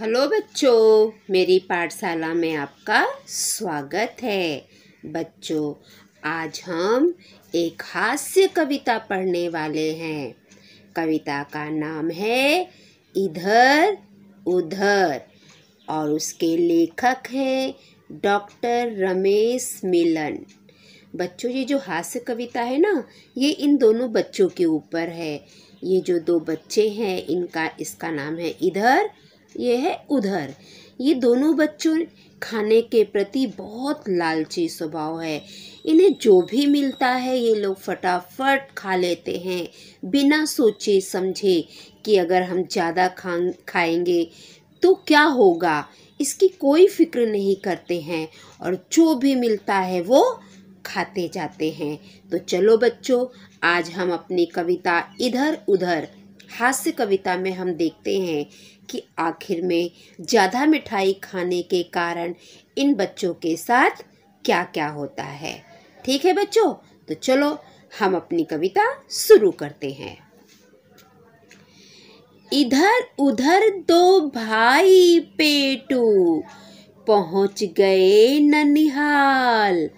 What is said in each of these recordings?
Hello बच्चों, मेरी पाठशाला में आपका स्वागत है। बच्चों, आज हम एक हास्य कविता पढ़ने वाले हैं। कविता का नाम है इधर उधर और उसके लेखक हैं डॉक्टर रमेश मिलन। बच्चों, ये जो हास्य कविता है ना, ये इन दोनों बच्चों के ऊपर है। ये जो दो बच्चे हैं, इसका नाम है इधर, ये है उधर। ये दोनों बच्चों खाने के प्रति बहुत लालची स्वभाव है। इन्हें जो भी मिलता है ये लोग फटाफट खा लेते हैं, बिना सोचे समझे कि अगर हम ज़्यादा खाएंगे तो क्या होगा, इसकी कोई फिक्र नहीं करते हैं और जो भी मिलता है वो खाते जाते हैं। तो चलो बच्चों, आज हम अपनी कविता इधर उधर हास्य कविता में हम देखते हैं कि आखिर में ज़्यादा मिठाई खाने के कारण इन बच्चों के साथ क्या क्या होता है। ठीक है बच्चों, तो चलो हम अपनी कविता शुरू करते हैं। इधर उधर दो भाई पेटू पहुंच गए ननिहाल,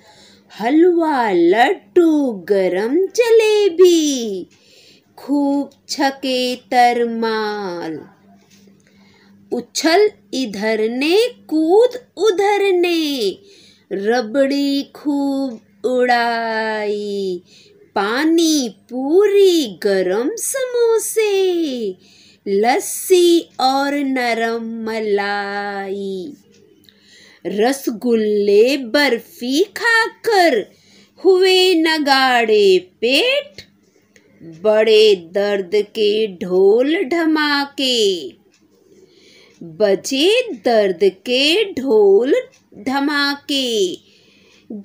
हलवा लड्डू गरम जलेबी खूब छके तरमाल। उछल इधर ने कूद उधर ने रबड़ी खूब उड़ाई, पानी पूरी गरम समोसे लस्सी और नरम मलाई। रसगुल्ले बर्फी खाकर हुए नगाड़े पेट, बड़े दर्द के ढोल ढमाके बजे दर्द के ढोल धमाके,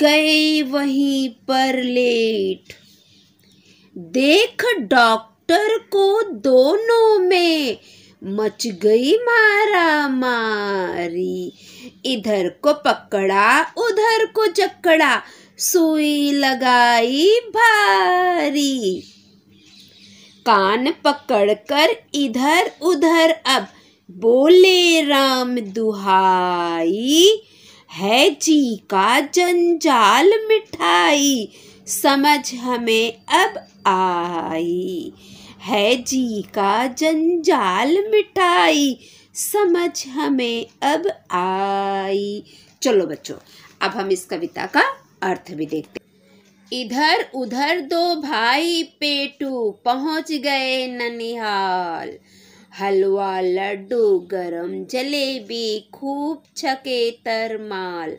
गए वहीं पर लेट। देख डॉक्टर को दोनों में मच गई मारा मारी, इधर को पकड़ा उधर को जकड़ा सुई लगाई भारी। कान पकड़कर इधर उधर अब बोले राम दुहाई, है जी का जंजाल मिठाई समझ हमें अब आई, है जी का जंजाल मिठाई समझ हमें अब आई। चलो बच्चों, अब हम इस कविता का अर्थ भी देखते हैं। इधर उधर दो भाई पेटू पहुंच गए ननिहाल, हलवा लड्डू गरम जलेबी खूब छके तरमाल।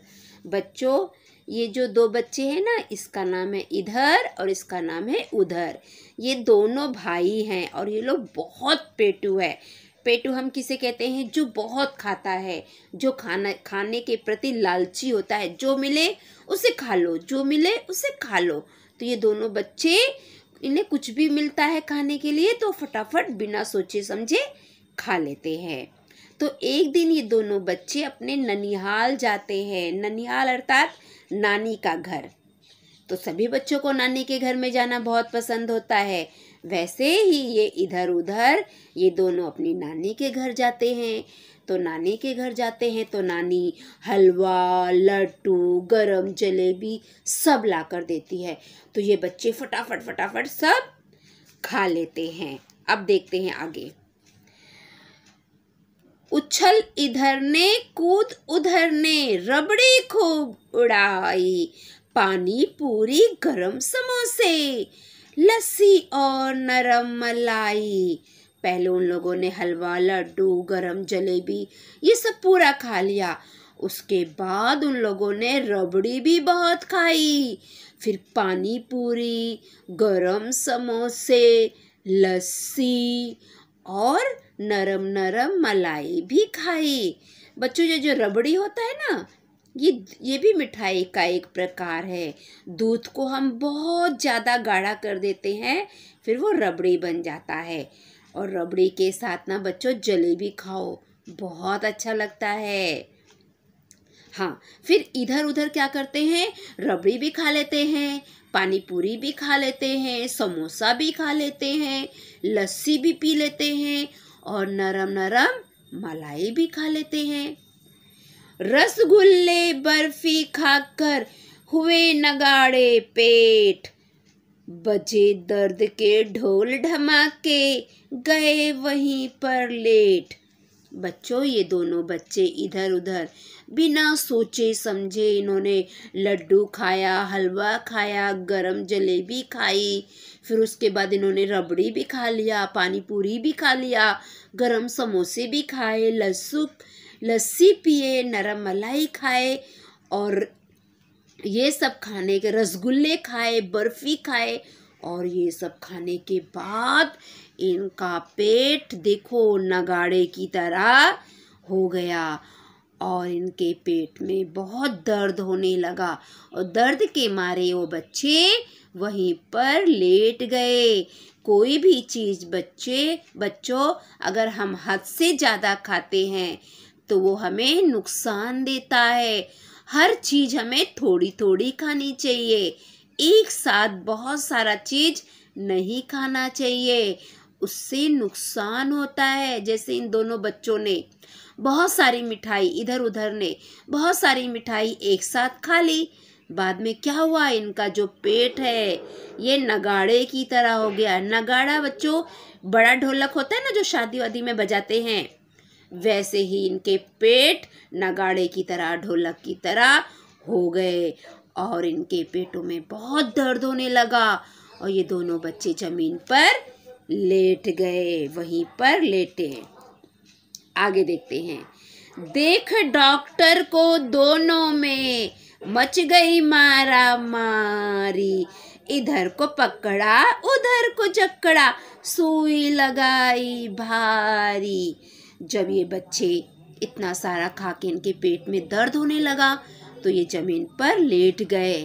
बच्चों, ये जो दो बच्चे हैं ना, इसका नाम है इधर और इसका नाम है उधर। ये दोनों भाई हैं और ये लोग बहुत पेटू है। पेटू हम किसे कहते हैं? जो बहुत खाता है, जो खाने के प्रति लालची होता है। जो मिले उसे खा लो, जो मिले उसे खा लो। तो ये दोनों बच्चे, इन्हें कुछ भी मिलता है खाने के लिए तो फटाफट बिना सोचे समझे खा लेते हैं। तो एक दिन ये दोनों बच्चे अपने ननिहाल जाते हैं। ननिहाल अर्थात नानी का घर। तो सभी बच्चों को नानी के घर में जाना बहुत पसंद होता है। वैसे ही ये इधर उधर ये दोनों अपनी नानी के घर जाते हैं। तो नानी के घर जाते हैं तो नानी हलवा लड्डू गरम जलेबी सब लाकर देती है। तो ये बच्चे फटाफट सब खा लेते हैं। अब देखते हैं आगे। उछल इधर ने कूद उधर ने रबड़ी खूब उड़ाई, पानी पूरी गरम समोसे लस्सी और नरम मलाई। पहले उन लोगों ने हलवा लड्डू गरम जलेबी ये सब पूरा खा लिया। उसके बाद उन लोगों ने रबड़ी भी बहुत खाई, फिर पानी पूरी गरम समोसे लस्सी और नरम मलाई भी खाई। बच्चों, ये जो रबड़ी होता है ना, ये भी मिठाई का एक प्रकार है। दूध को हम बहुत ज़्यादा गाढ़ा कर देते हैं, फिर वो रबड़ी बन जाता है। और रबड़ी के साथ ना बच्चों जलेबी खाओ, बहुत अच्छा लगता है। हाँ, फिर इधर उधर क्या करते हैं? रबड़ी भी खा लेते हैं, पानी पूरी भी खा लेते हैं, समोसा भी खा लेते हैं, लस्सी भी पी लेते हैं और नरम मलाई भी खा लेते हैं। रसगुल्ले बर्फी खाकर हुए नगाड़े पेट, बजे दर्द के ढोल ढमाके, गए वहीं पर लेट। बच्चों, ये दोनों बच्चे इधर उधर बिना सोचे समझे इन्होंने लड्डू खाया, हलवा खाया, गरम जलेबी खाई, फिर उसके बाद इन्होंने रबड़ी भी खा लिया, पानी पूरी भी खा लिया, गरम समोसे भी खाए, लस्सी पिए, नरम मलाई खाए, और ये सब खाने के रसगुल्ले खाए, बर्फ़ी खाए, और ये सब खाने के बाद इनका पेट देखो नगाड़े की तरह हो गया और इनके पेट में बहुत दर्द होने लगा और दर्द के मारे वो बच्चे वहीं पर लेट गए। कोई भी चीज़ बच्चों अगर हम हद से ज़्यादा खाते हैं तो वो हमें नुकसान देता है। हर चीज़ हमें थोड़ी थोड़ी खानी चाहिए, एक साथ बहुत सारा चीज़ नहीं खाना चाहिए, उससे नुकसान होता है। जैसे इन दोनों बच्चों ने बहुत सारी मिठाई इधर उधर ने बहुत सारी मिठाई एक साथ खा ली, बाद में क्या हुआ, इनका जो पेट है ये नगाड़े की तरह हो गया। नगाड़ा बच्चों बड़ा ढोलक होता है ना, जो शादी वादी में बजाते हैं, वैसे ही इनके पेट नगाड़े की तरह ढोलक की तरह हो गए और इनके पेटों में बहुत दर्द होने लगा और ये दोनों बच्चे ज़मीन पर लेट गए, वहीं पर लेटे। आगे देखते हैं। देख डॉक्टर को दोनों में मच गई मारा मारी, इधर को पकड़ा उधर को जकड़ा, सुई लगाई भारी। जब ये बच्चे इतना सारा खा के इनके पेट में दर्द होने लगा तो ये ज़मीन पर लेट गए,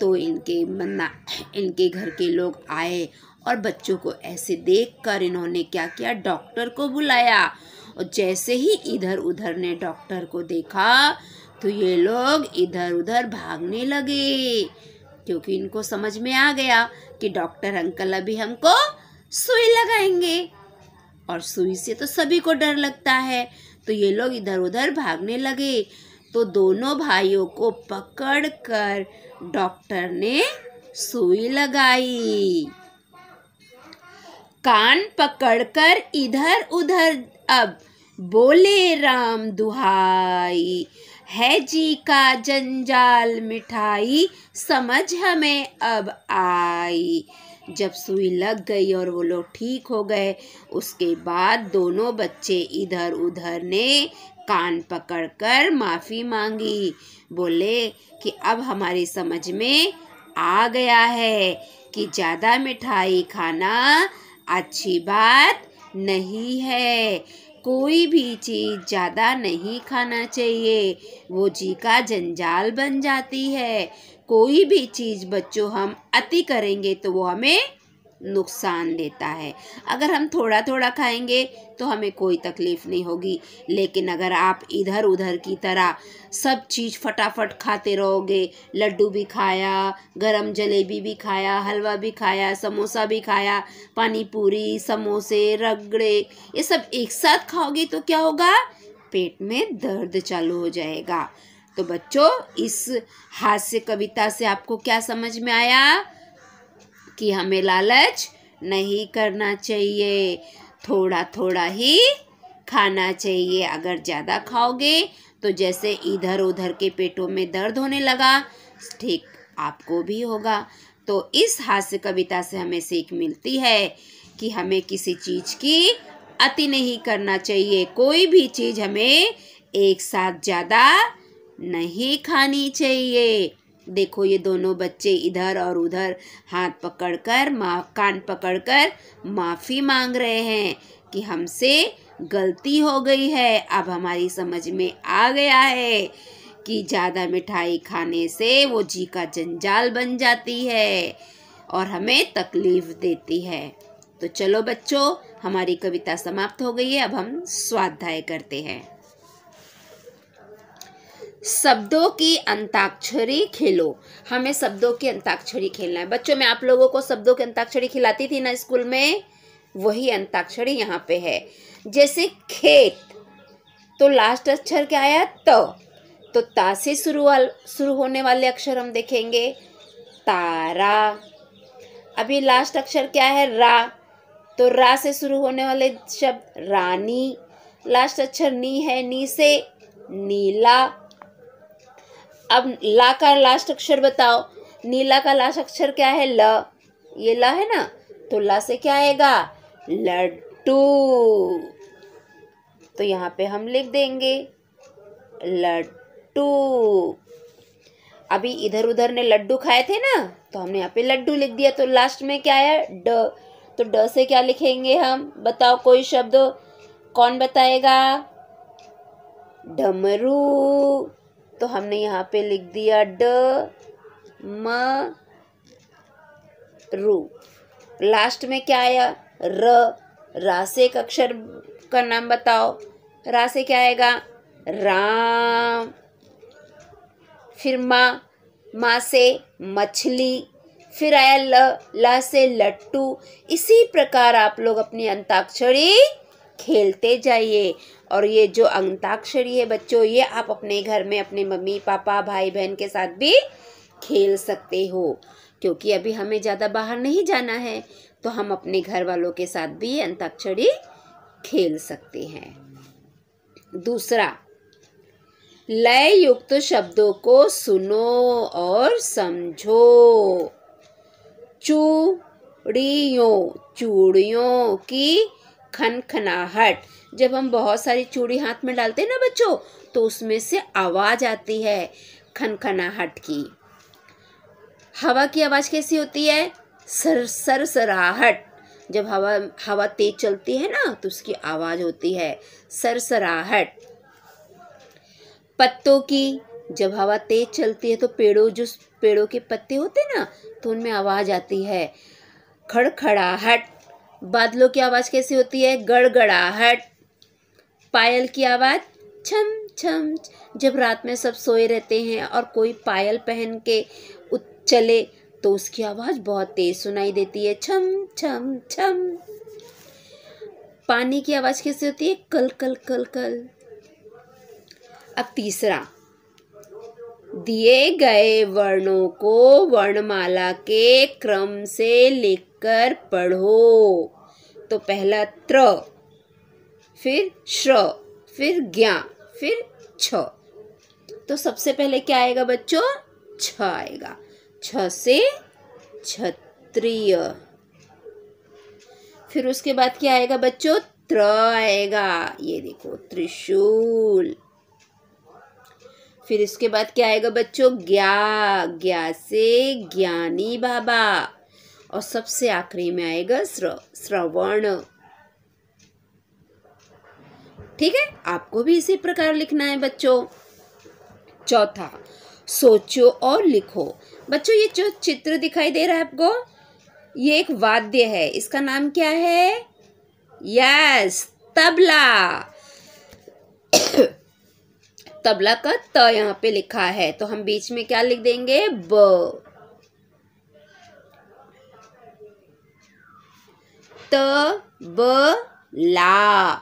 तो इनके घर के लोग आए और बच्चों को ऐसे देखकर इन्होंने क्या किया, डॉक्टर को बुलाया। और जैसे ही इधर उधर ने डॉक्टर को देखा तो ये लोग इधर उधर भागने लगे, क्योंकि इनको समझ में आ गया कि डॉक्टर अंकल अभी हमको सुई लगाएंगे और सुई से तो सभी को डर लगता है, तो ये लोग इधर उधर भागने लगे। तो दोनों भाइयों को पकड़कर डॉक्टर ने सुई लगाई। कान पकड़कर इधर उधर अब बोले राम दुहाई, है जी का जंजाल मिठाई, समझ हमें अब आई। जब सुई लग गई और वो लोग ठीक हो गए, उसके बाद दोनों बच्चे इधर उधर ने कान पकड़कर माफ़ी मांगी, बोले कि अब हमारी समझ में आ गया है कि ज़्यादा मिठाई खाना अच्छी बात नहीं है, कोई भी चीज़ ज़्यादा नहीं खाना चाहिए, वो जी का जंजाल बन जाती है। कोई भी चीज़ बच्चों हम अति करेंगे तो वो हमें नुकसान देता है। अगर हम थोड़ा थोड़ा खाएंगे तो हमें कोई तकलीफ़ नहीं होगी, लेकिन अगर आप इधर उधर की तरह सब चीज़ फटाफट खाते रहोगे, लड्डू भी खाया, गरम जलेबी भी खाया, हलवा भी खाया, समोसा भी खाया, पानी पूरी, समोसे, रगड़े, ये सब एक साथ खाओगे तो क्या होगा, पेट में दर्द चालू हो जाएगा। तो बच्चों, इस हास्य कविता से आपको क्या समझ में आया कि हमें लालच नहीं करना चाहिए, थोड़ा थोड़ा ही खाना चाहिए। अगर ज़्यादा खाओगे तो जैसे इधर उधर के पेटों में दर्द होने लगा, ठीक आपको भी होगा। तो इस हास्य कविता से हमें सीख मिलती है कि हमें किसी चीज़ की अति नहीं करना चाहिए, कोई भी चीज़ हमें एक साथ ज़्यादा नहीं खानी चाहिए। देखो, ये दोनों बच्चे इधर और उधर हाथ पकड़कर कान पकड़कर माफ़ी मांग रहे हैं कि हमसे गलती हो गई है, अब हमारी समझ में आ गया है कि ज़्यादा मिठाई खाने से वो जी का जंजाल बन जाती है और हमें तकलीफ़ देती है। तो चलो बच्चों, हमारी कविता समाप्त हो गई है, अब हम स्वाध्याय करते हैं। शब्दों की अंताक्षरी खेलो। हमें शब्दों की अंताक्षरी खेलना है। बच्चों, मैं आप लोगों को शब्दों की अंताक्षरी खिलाती थी ना स्कूल में, वही अंताक्षरी यहाँ पे है। जैसे खेत, तो लास्ट अक्षर क्या आया तो ता से शुरू होने वाले अक्षर हम देखेंगे तारा। अभी लास्ट अक्षर क्या है रा, तो रा से शुरू होने वाले शब्द रानी। लास्ट अक्षर नी है, नी से नीला। अब ला का लास्ट अक्षर बताओ, नीला का लास्ट अक्षर क्या है ल, ये ला है ना, तो ला से क्या आएगा लड्डू। तो यहाँ पे हम लिख देंगे लड्डू। अभी इधर उधर ने लड्डू खाए थे ना, तो हमने यहाँ पे लड्डू लिख दिया। तो लास्ट में क्या आया ड, तो ड से क्या लिखेंगे हम बताओ, कोई शब्द कौन बताएगा, डमरू। तो हमने यहाँ पे लिख दिया ड म रू। लास्ट में क्या आया र, रा से एक अक्षर का नाम बताओ, रा से क्या आएगा राम। फिर माँ, माँ से मछली। फिर आया ल, ला से लट्टू। इसी प्रकार आप लोग अपनी अंताक्षरी खेलते जाइए। और ये जो अंताक्षरी है बच्चों, ये आप अपने घर में अपने मम्मी पापा भाई बहन के साथ भी खेल सकते हो, क्योंकि अभी हमें ज़्यादा बाहर नहीं जाना है, तो हम अपने घर वालों के साथ भी अंताक्षरी खेल सकते हैं। दूसरा, लय युक्त शब्दों को सुनो और समझो। चूड़ियों, चूड़ियों की खनखनाहट। जब हम बहुत सारी चूड़ी हाथ में डालते हैं ना बच्चों, तो उसमें से आवाज़ आती है खनखनाहट की। हवा की आवाज़ कैसी होती है सरसराहट। जब हवा तेज चलती है ना, तो उसकी आवाज़ होती है सरसराहट। पत्तों की, जब हवा तेज चलती है तो पेड़ों के पत्ते होते ना, तो उनमें आवाज़ आती है खड़खड़ाहट। बादलों की आवाज़ कैसी होती है गड़गड़ाहट। पायल की आवाज़ छम छम। जब रात में सब सोए रहते हैं और कोई पायल पहन के चले, तो उसकी आवाज़ बहुत तेज सुनाई देती है छम छम छम। पानी की आवाज़ कैसे होती है कल कल कल कल। अब तीसरा, दिए गए वर्णों को वर्णमाला के क्रम से लिखकर पढ़ो। तो पहला त्र, फिर श्र, फिर ज्ञा, फिर छ। तो सबसे पहले क्या आएगा बच्चों छ आएगा। छ से क्षत्रिय। फिर उसके बाद क्या आएगा बच्चों त्र आएगा, ये देखो त्रिशूल। फिर इसके बाद क्या आएगा बच्चों ज्ञा, ज्ञा से ज्ञानी बाबा। और सबसे आखिरी में आएगा श्रवण। ठीक है, आपको भी इसी प्रकार लिखना है बच्चों। चौथा, सोचो और लिखो। बच्चों ये जो चित्र दिखाई दे रहा है आपको, ये एक वाद्य है। इसका नाम क्या है यस तबला। तबला का त यहाँ पे लिखा है, तो हम बीच में क्या लिख देंगे ब। त ब ला,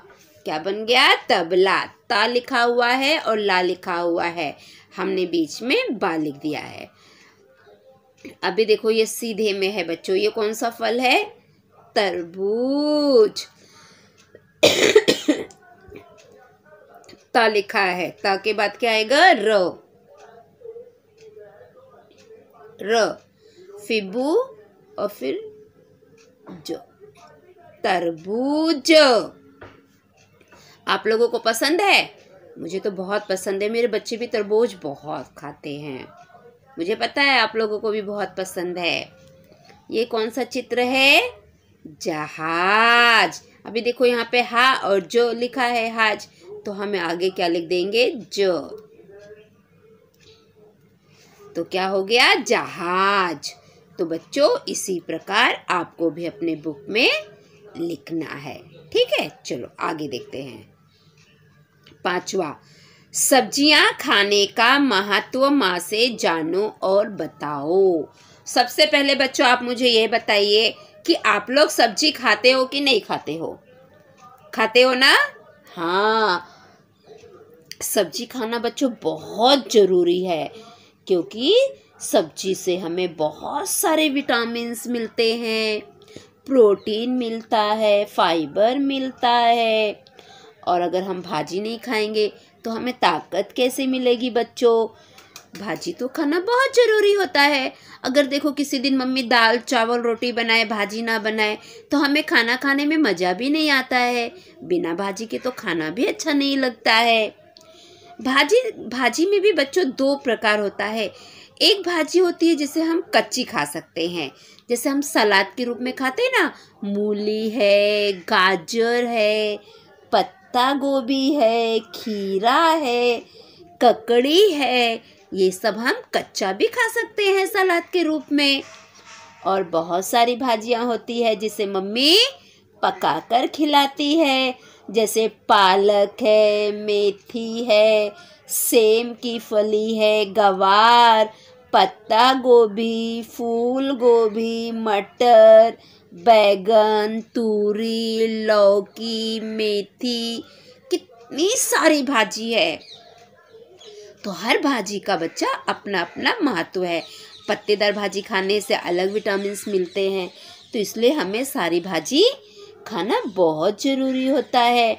क्या बन गया तबला। ता लिखा हुआ है और ला लिखा हुआ है, हमने बीच में बा लिख दिया है। अभी देखो ये सीधे में है बच्चों, ये कौन सा फल है तरबूज। ता लिखा है, ता के बाद क्या आएगा र, र फिबू और फिर ज, तरबूज। आप लोगों को पसंद है? मुझे तो बहुत पसंद है, मेरे बच्चे भी तरबूज बहुत खाते हैं। मुझे पता है आप लोगों को भी बहुत पसंद है। ये कौन सा चित्र है जहाज। अभी देखो यहाँ पे हा और जो लिखा है हाज, तो हमें आगे क्या लिख देंगे जो। तो क्या हो गया जहाज। तो बच्चों इसी प्रकार आपको भी अपने बुक में लिखना है। ठीक है, चलो आगे देखते हैं। पांचवा, सब्जियां खाने का महत्व माँ से जानो और बताओ। सबसे पहले बच्चों आप मुझे ये बताइए कि आप लोग सब्जी खाते हो कि नहीं खाते हो? खाते हो ना? हाँ, सब्जी खाना बच्चों बहुत ज़रूरी है, क्योंकि सब्जी से हमें बहुत सारे विटामिन्स मिलते हैं, प्रोटीन मिलता है, फाइबर मिलता है। और अगर हम भाजी नहीं खाएंगे तो हमें ताकत कैसे मिलेगी बच्चों? भाजी तो खाना बहुत ज़रूरी होता है। अगर देखो किसी दिन मम्मी दाल चावल रोटी बनाए, भाजी ना बनाए, तो हमें खाना खाने में मज़ा भी नहीं आता है। बिना भाजी के तो खाना भी अच्छा नहीं लगता है। भाजी में भी बच्चों दो प्रकार होता है। एक भाजी होती है जिसे हम कच्ची खा सकते हैं, जैसे हम सलाद के रूप में खाते हैं ना, मूली है, गाजर है, पत्ता गोभी है, खीरा है, ककड़ी है, ये सब हम कच्चा भी खा सकते हैं सलाद के रूप में। और बहुत सारी भाजियाँ होती है जिसे मम्मी पका कर खिलाती है, जैसे पालक है, मेथी है, सेम की फली है, गवार, पत्ता गोभी, फूल गोभी, मटर, बैगन, तूरी, लौकी, मेथी, कितनी सारी भाजी है। तो हर भाजी का बच्चा अपना अपना महत्व है। पत्तेदार भाजी खाने से अलग विटामिन्स मिलते हैं, तो इसलिए हमें सारी भाजी खाना बहुत ज़रूरी होता है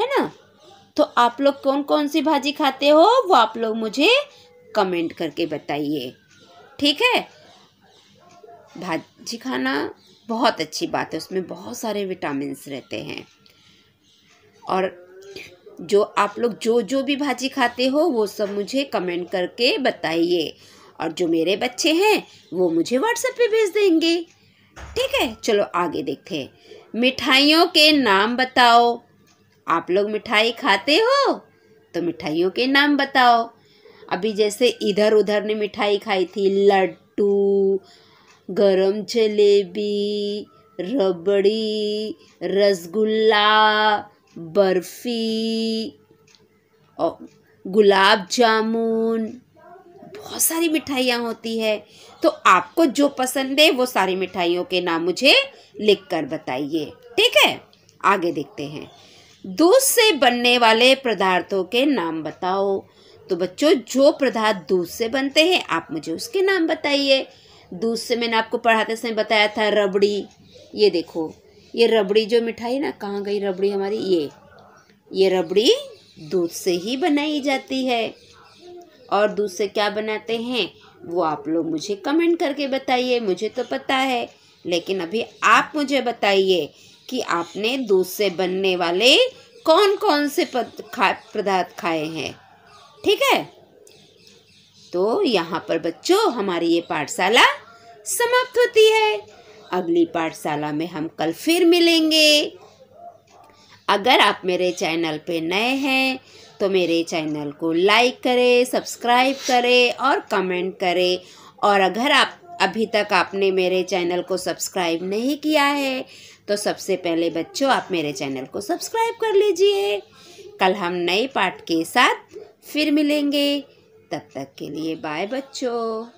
ना। तो आप लोग कौन कौन सी भाजी खाते हो वो आप लोग मुझे कमेंट करके बताइए, ठीक है। भाजी खाना बहुत अच्छी बात है, उसमें बहुत सारे विटामिन्स रहते हैं। और जो आप लोग जो जो भी भाजी खाते हो वो सब मुझे कमेंट करके बताइए, और जो मेरे बच्चे हैं वो मुझे व्हाट्सएप पे भेज देंगे, ठीक है। चलो आगे देखते हैं, मिठाइयों के नाम बताओ। आप लोग मिठाई खाते हो तो मिठाइयों के नाम बताओ। अभी जैसे इधर उधर ने मिठाई खाई थी, लड्डू, गरम जलेबी, रबड़ी, रसगुल्ला, बर्फ़ी और गुलाब जामुन, बहुत सारी मिठाइयाँ होती है। तो आपको जो पसंद है वो सारी मिठाइयों के नाम मुझे लिख कर बताइए, ठीक है। आगे देखते हैं, दूध से बनने वाले पदार्थों के नाम बताओ। तो बच्चों जो पदार्थ दूध से बनते हैं आप मुझे उसके नाम बताइए। दूध से मैंने आपको पढ़ाते समय बताया था रबड़ी, ये देखो ये रबड़ी जो मिठाई ना, कहाँ गई रबड़ी हमारी? ये रबड़ी दूध से ही बनाई जाती है। और दूध से क्या बनाते हैं वो आप लोग मुझे कमेंट करके बताइए। मुझे तो पता है, लेकिन अभी आप मुझे बताइए कि आपने दूध से बनने वाले कौन कौन से पदार्थ खाए हैं, ठीक है। तो यहाँ पर बच्चों हमारी ये पाठशाला समाप्त होती है। अगली पाठशाला में हम कल फिर मिलेंगे। अगर आप मेरे चैनल पे नए हैं तो मेरे चैनल को लाइक करें, सब्सक्राइब करें और कमेंट करें। और अगर आप अभी तक आपने मेरे चैनल को सब्सक्राइब नहीं किया है तो सबसे पहले बच्चों आप मेरे चैनल को सब्सक्राइब कर लीजिए। कल हम नए पाठ के साथ फिर मिलेंगे, तब तक के लिए बाय बच्चों।